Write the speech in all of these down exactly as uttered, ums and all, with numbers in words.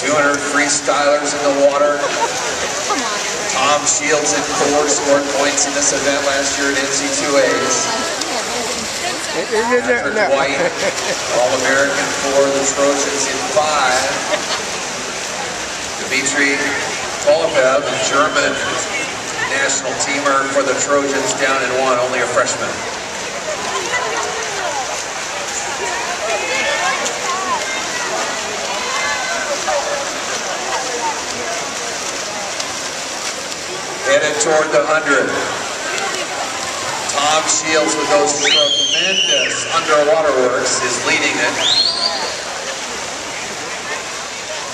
two hundred freestylers in the water. Tom Shields had four scored points in this event last year at N C two As. Patrick White, All-American for the Trojans in five. Dimitri Colupaev, the German national teamer for the Trojans, down in one, only a freshman. Headed toward the hundred. Tom Shields, with those tremendous underwater works, is leading it.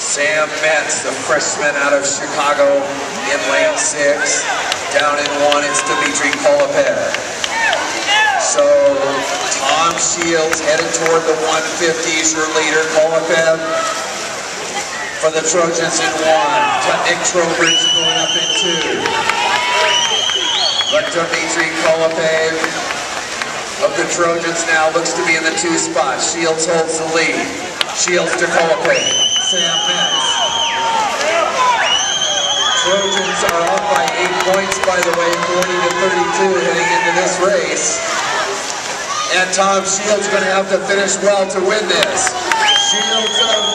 Sam Metz, the freshman out of Chicago, in lane six. Down in one, it's Dimitri Colupaev. So Tom Shields headed toward the one fifties, your leader, Colupaev. For the Trojans in one, Nick Trowbridge going up in two. But Dimitri Colupaev of the Trojans now looks to be in the two spot. Shields holds the lead. Shields to Colupaev. Sam Metz. Trojans are up by eight points, by the way, forty to thirty-two heading into this race. And Tom Shields going to have to finish well to win this. Shields up.